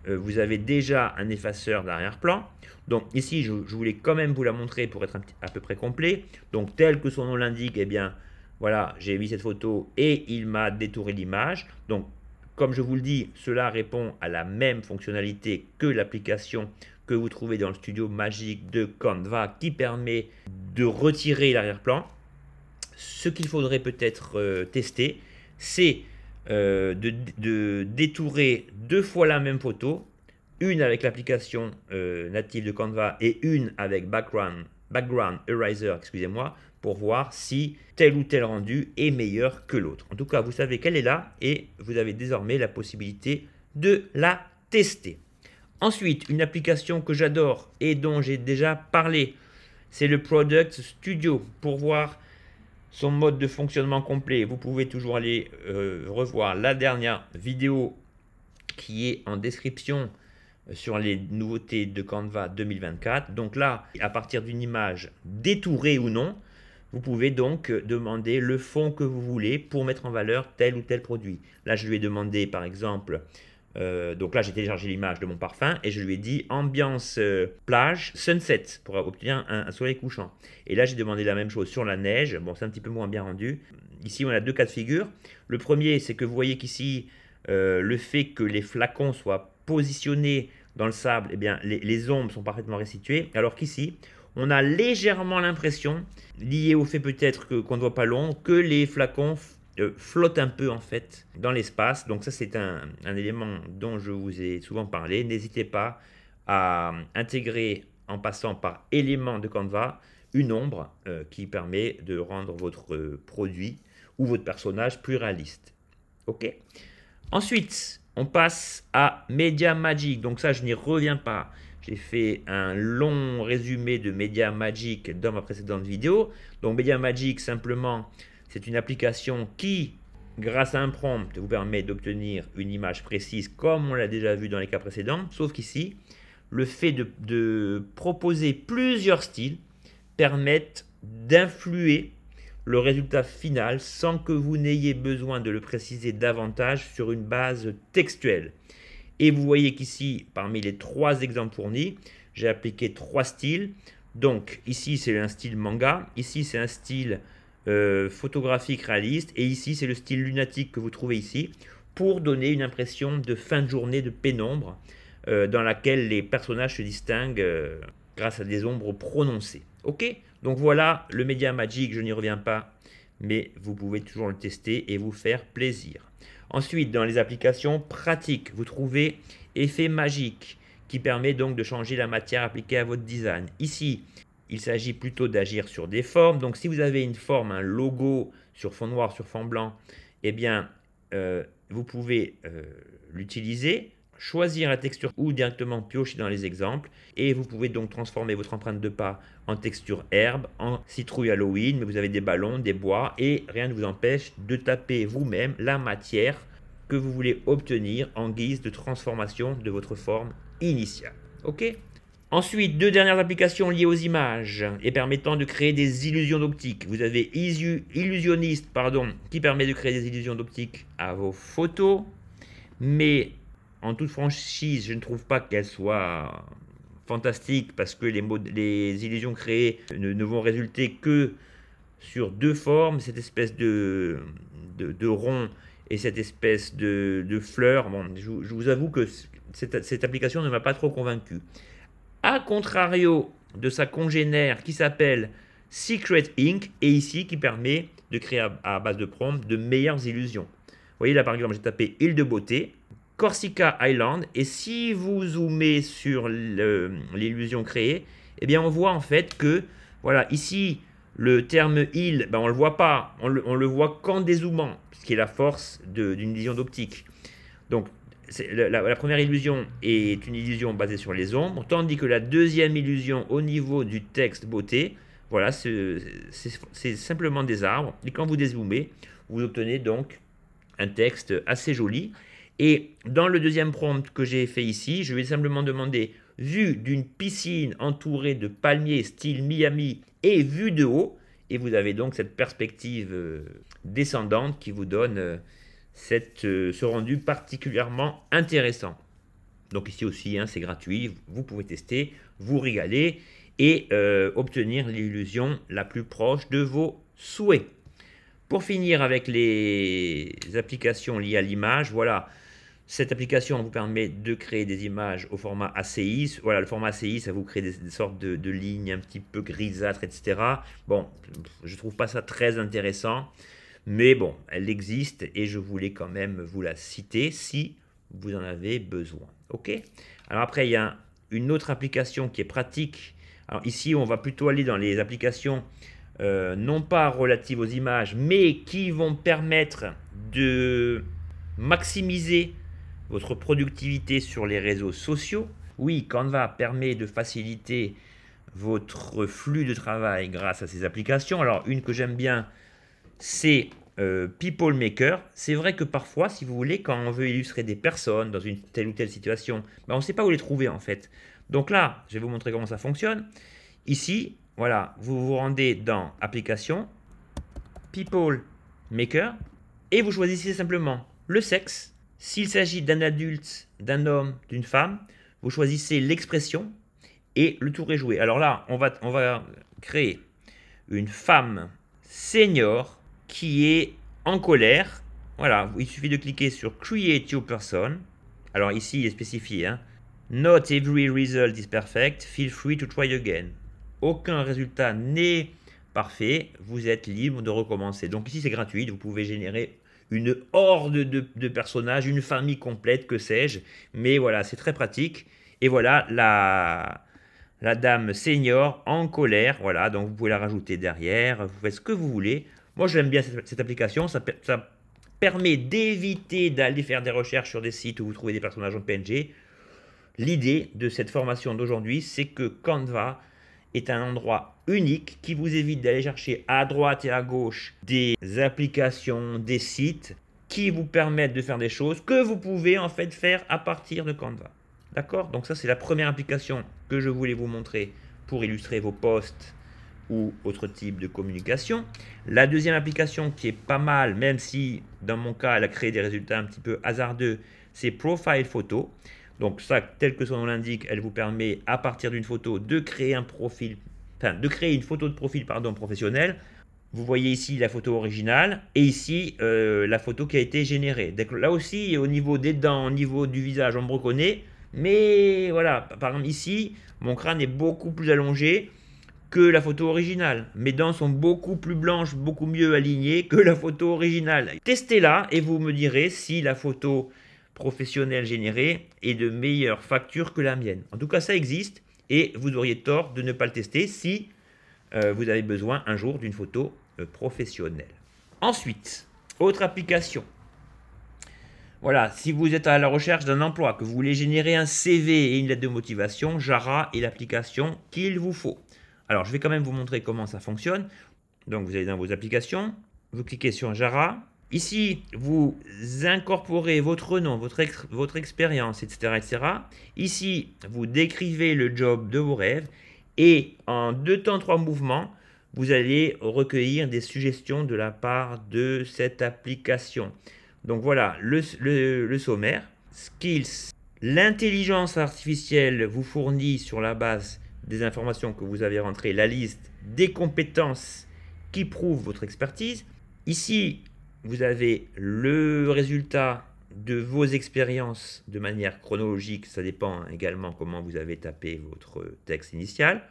euh, vous avez déjà un effaceur d'arrière-plan. Donc ici, je, je voulais quand même vous la montrer pour être un petit, à peu près complet. Donc tel que son nom l'indique, eh bien voilà, j'ai mis cette photo et il m'a détouré l'image. Donc comme je vous le dis, cela répond à la même fonctionnalité que l'application que vous trouvez dans le studio magique de Canva qui permet de retirer l'arrière-plan. Ce qu'il faudrait peut-être euh, tester, c'est euh, de, de détourer deux fois la même photo, une avec l'application euh, native de Canva et une avec Background, background Eraser, excusez-moi, pour voir si tel ou tel rendu est meilleur que l'autre. En tout cas, vous savez qu'elle est là et vous avez désormais la possibilité de la tester. Ensuite, une application que j'adore et dont j'ai déjà parlé, c'est le Product Studio pour voir son mode de fonctionnement complet. Vous pouvez toujours aller euh, revoir la dernière vidéo qui est en description sur les nouveautés de Canva deux mille vingt-quatre. Donc là, à partir d'une image détourée ou non, vous pouvez donc demander le fond que vous voulez pour mettre en valeur tel ou tel produit. Là, je lui ai demandé par exemple, euh, donc là j'ai téléchargé l'image de mon parfum et je lui ai dit ambiance euh, plage sunset pour obtenir un, un soleil couchant. Et là j'ai demandé la même chose sur la neige, bon c'est un petit peu moins bien rendu. Ici on a deux cas de figure. Le premier c'est que vous voyez qu'ici euh, le fait que les flacons soient positionnés dans le sable, eh bien, les, les ombres sont parfaitement restituées, alors qu'ici, on a légèrement l'impression, liée au fait peut-être qu'on ne voit pas l'ombre, que les flacons euh, flottent un peu en fait dans l'espace. Donc ça, c'est un, un élément dont je vous ai souvent parlé. N'hésitez pas à intégrer, en passant par éléments de Canva, une ombre euh, qui permet de rendre votre euh, produit ou votre personnage plus réaliste. Ok. Ensuite, on passe à Media Magic, donc ça je n'y reviens pas, j'ai fait un long résumé de Media Magic dans ma précédente vidéo. Donc Media Magic simplement c'est une application qui grâce à un prompt vous permet d'obtenir une image précise comme on l'a déjà vu dans les cas précédents, sauf qu'ici le fait de, de proposer plusieurs styles permettent d'influer le résultat final sans que vous n'ayez besoin de le préciser davantage sur une base textuelle. Et vous voyez qu'ici, parmi les trois exemples fournis, j'ai appliqué trois styles. Donc ici, c'est un style manga, ici, c'est un style euh, photographique réaliste, et ici, c'est le style lunatique que vous trouvez ici, pour donner une impression de fin de journée, de pénombre, euh, dans laquelle les personnages se distinguent euh, grâce à des ombres prononcées. Ok ? Donc voilà, le Media Magic, je n'y reviens pas, mais vous pouvez toujours le tester et vous faire plaisir. Ensuite, dans les applications pratiques, vous trouvez Effet Magique, qui permet donc de changer la matière appliquée à votre design. Ici, il s'agit plutôt d'agir sur des formes. Donc si vous avez une forme, un logo sur fond noir, sur fond blanc, eh bien, euh, vous pouvez euh, l'utiliser, choisir la texture ou directement piocher dans les exemples, et vous pouvez donc transformer votre empreinte de pas en texture herbe, en citrouille Halloween, mais vous avez des ballons, des bois, et rien ne vous empêche de taper vous-même la matière que vous voulez obtenir en guise de transformation de votre forme initiale. Ok ? Ensuite, deux dernières applications liées aux images et permettant de créer des illusions d'optique. Vous avez Isu, Illusionniste pardon, qui permet de créer des illusions d'optique à vos photos, mais en toute franchise, je ne trouve pas qu'elle soit fantastique parce que les, mod les illusions créées ne, ne vont résulter que sur deux formes, cette espèce de, de, de rond et cette espèce de, de fleur. Bon, je, je vous avoue que cette, cette application ne m'a pas trop convaincu. A contrario de sa congénère qui s'appelle Secret Ink et ici qui permet de créer à, à base de prompt de meilleures illusions. Vous voyez là par exemple, j'ai tapé île de beauté, Corsica Island, et si vous zoomez sur l'illusion créée, eh bien on voit en fait que, voilà, ici le terme île, ben on ne le voit pas, on le, on le voit qu'en dézoomant, ce qui est la force d'une illusion d'optique. Donc la, la première illusion est une illusion basée sur les ombres, tandis que la deuxième illusion au niveau du texte beauté, voilà, c'est simplement des arbres, et quand vous dézoomez, vous obtenez donc un texte assez joli. Et dans le deuxième prompt que j'ai fait ici, je vais simplement demander vue d'une piscine entourée de palmiers style Miami et vue de haut. Et vous avez donc cette perspective descendante qui vous donne cette, ce rendu particulièrement intéressant. Donc ici aussi, hein, c'est gratuit, vous pouvez tester, vous régaler et euh, obtenir l'illusion la plus proche de vos souhaits. Pour finir avec les applications liées à l'image, voilà, cette application vous permet de créer des images au format A C I. Voilà, le format A C I, ça vous crée des, des sortes de, de lignes un petit peu grisâtres, et cetera. Bon, je ne trouve pas ça très intéressant, mais bon, elle existe et je voulais quand même vous la citer si vous en avez besoin. Ok ? Alors après, il y a une autre application qui est pratique. Alors ici, on va plutôt aller dans les applications Euh, non pas relatives aux images, mais qui vont permettre de maximiser votre productivité sur les réseaux sociaux. Oui, Canva permet de faciliter votre flux de travail grâce à ces applications. Alors, une que j'aime bien, c'est euh, People Maker. C'est vrai que parfois, si vous voulez, quand on veut illustrer des personnes dans une telle ou telle situation, ben on ne sait pas où les trouver en fait. Donc là, je vais vous montrer comment ça fonctionne. Ici, voilà, vous vous rendez dans Application, People Maker, et vous choisissez simplement le sexe. S'il s'agit d'un adulte, d'un homme, d'une femme, vous choisissez l'expression et le tour est joué. Alors là, on va, on va créer une femme senior qui est en colère. Voilà, il suffit de cliquer sur Create Your Person. Alors ici, il est spécifié, hein. Not every result is perfect. Feel free to try again. Aucun résultat n'est parfait, vous êtes libre de recommencer. Donc ici c'est gratuit, vous pouvez générer une horde de, de personnages, une famille complète, que sais-je. Mais voilà, c'est très pratique. Et voilà la, la dame senior en colère. Voilà, donc vous pouvez la rajouter derrière, vous faites ce que vous voulez. Moi j'aime bien cette, cette application, ça, ça permet d'éviter d'aller faire des recherches sur des sites où vous trouvez des personnages en P N G. L'idée de cette formation d'aujourd'hui, c'est que Canva est un endroit unique qui vous évite d'aller chercher à droite et à gauche des applications, des sites qui vous permettent de faire des choses que vous pouvez en fait faire à partir de Canva. D'accord? Donc ça, c'est la première application que je voulais vous montrer pour illustrer vos posts ou autre type de communication. La deuxième application qui est pas mal, même si dans mon cas, elle a créé des résultats un petit peu hasardeux, c'est Profile Photo. Donc ça, tel que son nom l'indique, elle vous permet à partir d'une photo de créer un profil, enfin de créer une photo de profil pardon, professionnelle. Vous voyez ici la photo originale et ici euh, la photo qui a été générée. Donc, là aussi, au niveau des dents, au niveau du visage, on me reconnaît. Mais voilà, par exemple ici, mon crâne est beaucoup plus allongé que la photo originale. Mes dents sont beaucoup plus blanches, beaucoup mieux alignées que la photo originale. Testez-la et vous me direz si la photo professionnel généré et de meilleure facture que la mienne. En tout cas, ça existe et vous auriez tort de ne pas le tester si euh, vous avez besoin un jour d'une photo euh, professionnelle. Ensuite, autre application. Voilà, si vous êtes à la recherche d'un emploi, que vous voulez générer un C V et une lettre de motivation, Jara est l'application qu'il vous faut. Alors, je vais quand même vous montrer comment ça fonctionne. Donc, vous allez dans vos applications, vous cliquez sur Jara. Ici, vous incorporez votre nom, votre, ex votre expérience, et cetera, et cetera. Ici, vous décrivez le job de vos rêves et en deux temps, trois mouvements, vous allez recueillir des suggestions de la part de cette application. Donc voilà le, le, le sommaire. Skills. L'intelligence artificielle vous fournit sur la base des informations que vous avez rentrées la liste des compétences qui prouvent votre expertise. Ici, vous avez le résultat de vos expériences de manière chronologique. Ça dépend également comment vous avez tapé votre texte initial.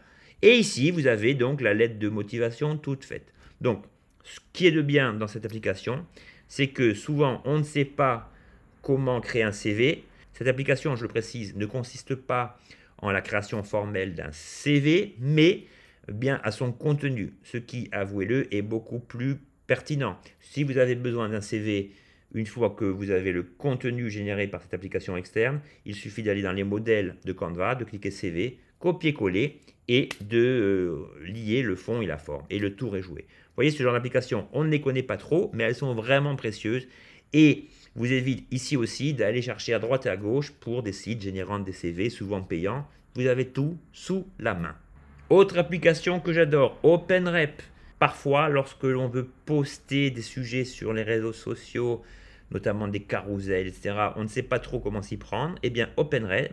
Et ici, vous avez donc la lettre de motivation toute faite. Donc, ce qui est de bien dans cette application, c'est que souvent, on ne sait pas comment créer un C V. Cette application, je le précise, ne consiste pas en la création formelle d'un C V, mais bien à son contenu. Ce qui, avouez-le, est beaucoup plus pertinent. Si vous avez besoin d'un C V, une fois que vous avez le contenu généré par cette application externe, il suffit d'aller dans les modèles de Canva, de cliquer C V, copier-coller et de euh, lier le fond et la forme. Et le tour est joué. Vous voyez, ce genre d'application, on ne les connaît pas trop, mais elles sont vraiment précieuses et vous évite ici aussi d'aller chercher à droite et à gauche pour des sites générant des C V, souvent payants. Vous avez tout sous la main. Autre application que j'adore, OpenRep. Parfois, lorsque l'on veut poster des sujets sur les réseaux sociaux, notamment des carousels, et cetera, on ne sait pas trop comment s'y prendre. Eh bien, OpenRep,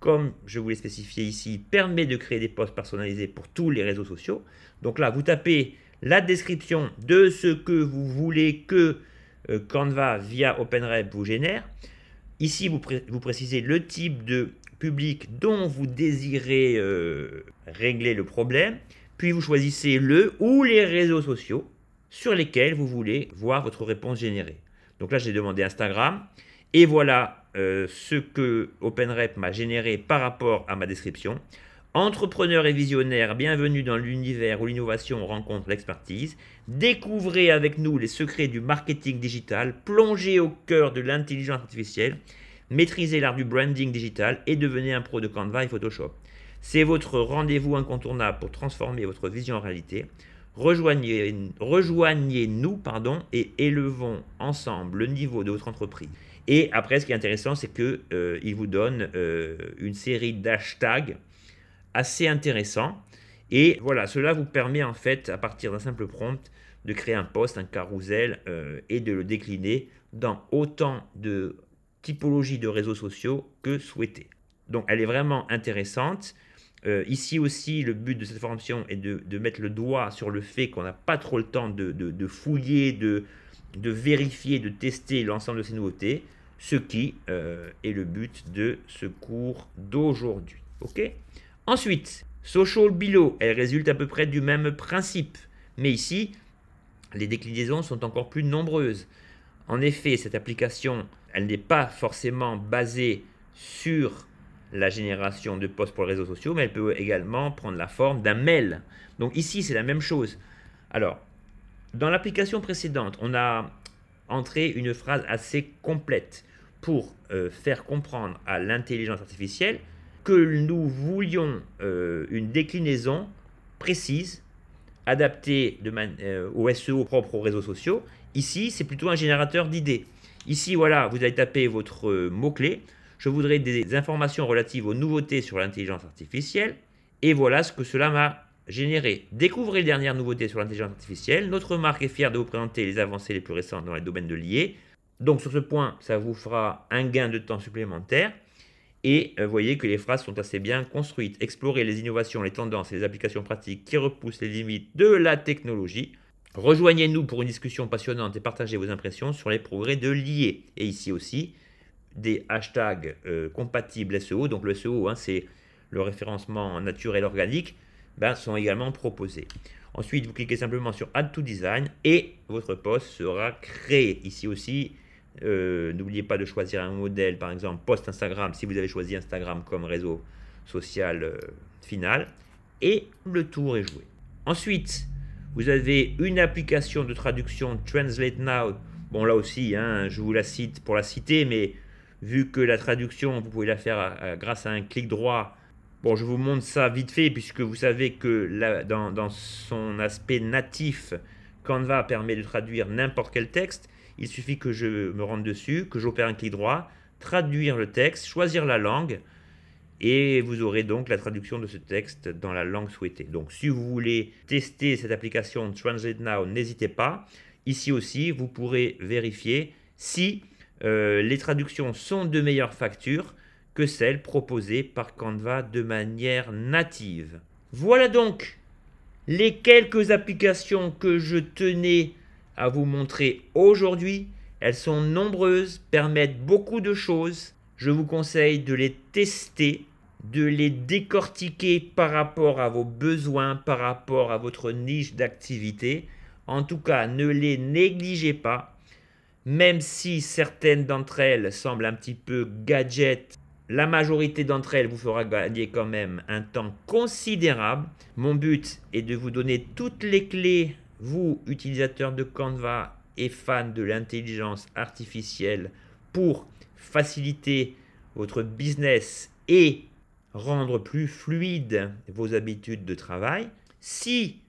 comme je vous l'ai spécifié ici, permet de créer des posts personnalisés pour tous les réseaux sociaux. Donc là, vous tapez la description de ce que vous voulez que euh, Canva via OpenRep vous génère. Ici, vous, pré vous précisez le type de public dont vous désirez euh, régler le problème. Puis vous choisissez le ou les réseaux sociaux sur lesquels vous voulez voir votre réponse générée. Donc là, j'ai demandé Instagram. Et voilà euh, ce que OpenRep m'a généré par rapport à ma description. Entrepreneur et visionnaire, bienvenue dans l'univers où l'innovation rencontre l'expertise. Découvrez avec nous les secrets du marketing digital. Plongez au cœur de l'intelligence artificielle. Maîtrisez l'art du branding digital et devenez un pro de Canva et Photoshop. C'est votre rendez-vous incontournable pour transformer votre vision en réalité. Rejoignez, rejoignez-nous pardon, et élevons ensemble le niveau de votre entreprise. Et après, ce qui est intéressant, c'est qu'il euh, vous donne euh, une série d'hashtags assez intéressants. Et voilà, cela vous permet en fait, à partir d'un simple prompt, de créer un post, un carrousel euh, et de le décliner dans autant de typologies de réseaux sociaux que souhaité. Donc, elle est vraiment intéressante. Euh, ici aussi, le but de cette formation est de, de mettre le doigt sur le fait qu'on n'a pas trop le temps de, de, de fouiller, de, de vérifier, de tester l'ensemble de ces nouveautés, ce qui euh, est le but de ce cours d'aujourd'hui. Okay ? Ensuite, Social Below, elle résulte à peu près du même principe, mais ici, les déclinaisons sont encore plus nombreuses. En effet, cette application, elle n'est pas forcément basée sur la génération de posts pour les réseaux sociaux, mais elle peut également prendre la forme d'un mail. Donc ici, c'est la même chose. Alors, dans l'application précédente, on a entré une phrase assez complète pour euh, faire comprendre à l'intelligence artificielle que nous voulions euh, une déclinaison précise, adaptée de man euh, au S E O propre aux réseaux sociaux. Ici, c'est plutôt un générateur d'idées. Ici, voilà, vous allez taper votre euh, mot-clé. Je voudrais des informations relatives aux nouveautés sur l'intelligence artificielle. Et voilà ce que cela m'a généré. Découvrez les dernières nouveautés sur l'intelligence artificielle. Notre marque est fière de vous présenter les avancées les plus récentes dans les domaines de l'I A. Donc sur ce point, ça vous fera un gain de temps supplémentaire. Et vous voyez que les phrases sont assez bien construites. Explorez les innovations, les tendances et les applications pratiques qui repoussent les limites de la technologie. Rejoignez-nous pour une discussion passionnante et partagez vos impressions sur les progrès de l'I A. Et ici aussi, des hashtags euh, compatibles S E O. Donc le S E O, hein, c'est le référencement naturel organique, ben, sont également proposés. Ensuite, vous cliquez simplement sur Add to Design et votre post sera créé. Ici aussi, Euh, n'oubliez pas de choisir un modèle, par exemple post Instagram, si vous avez choisi Instagram comme réseau social euh, final, et le tour est joué. Ensuite, vous avez une application de traduction, Translate Now. Bon, là aussi, hein, je vous la cite pour la citer, mais vu que la traduction, vous pouvez la faire à, à, grâce à un clic droit. Bon, je vous montre ça vite fait, puisque vous savez que là, dans, dans son aspect natif, Canva permet de traduire n'importe quel texte. Il suffit que je me rende dessus, que j'opère un clic droit, traduire le texte, choisir la langue, et vous aurez donc la traduction de ce texte dans la langue souhaitée. Donc si vous voulez tester cette application Translate Now, n'hésitez pas. Ici aussi, vous pourrez vérifier si euh, les traductions sont de meilleure facture que celles proposées par Canva de manière native. Voilà donc les quelques applications que je tenais à vous montrer aujourd'hui. Elles sont nombreuses, permettent beaucoup de choses. Je vous conseille de les tester, de les décortiquer par rapport à vos besoins, par rapport à votre niche d'activité. En tout cas, ne les négligez pas. Même si certaines d'entre elles semblent un petit peu gadget, la majorité d'entre elles vous fera gagner quand même un temps considérable. Mon but est de vous donner toutes les clés. Vous, utilisateurs de Canva et fans de l'intelligence artificielle, pour faciliter votre business et rendre plus fluide vos habitudes de travail. Si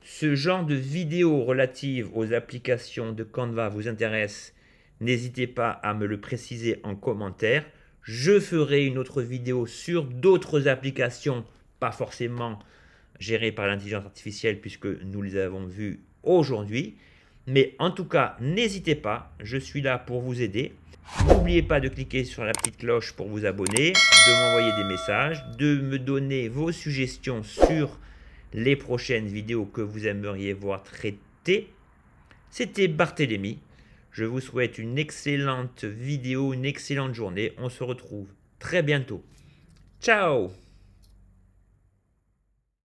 ce genre de vidéos relatives aux applications de Canva vous intéresse, n'hésitez pas à me le préciser en commentaire. Je ferai une autre vidéo sur d'autres applications, pas forcément gérées par l'intelligence artificielle puisque nous les avons vues aujourd'hui. Mais en tout cas, n'hésitez pas, je suis là pour vous aider. N'oubliez pas de cliquer sur la petite cloche pour vous abonner, de m'envoyer des messages, de me donner vos suggestions sur les prochaines vidéos que vous aimeriez voir traitées. C'était Barthélemy. Je vous souhaite une excellente vidéo, une excellente journée. On se retrouve très bientôt. Ciao!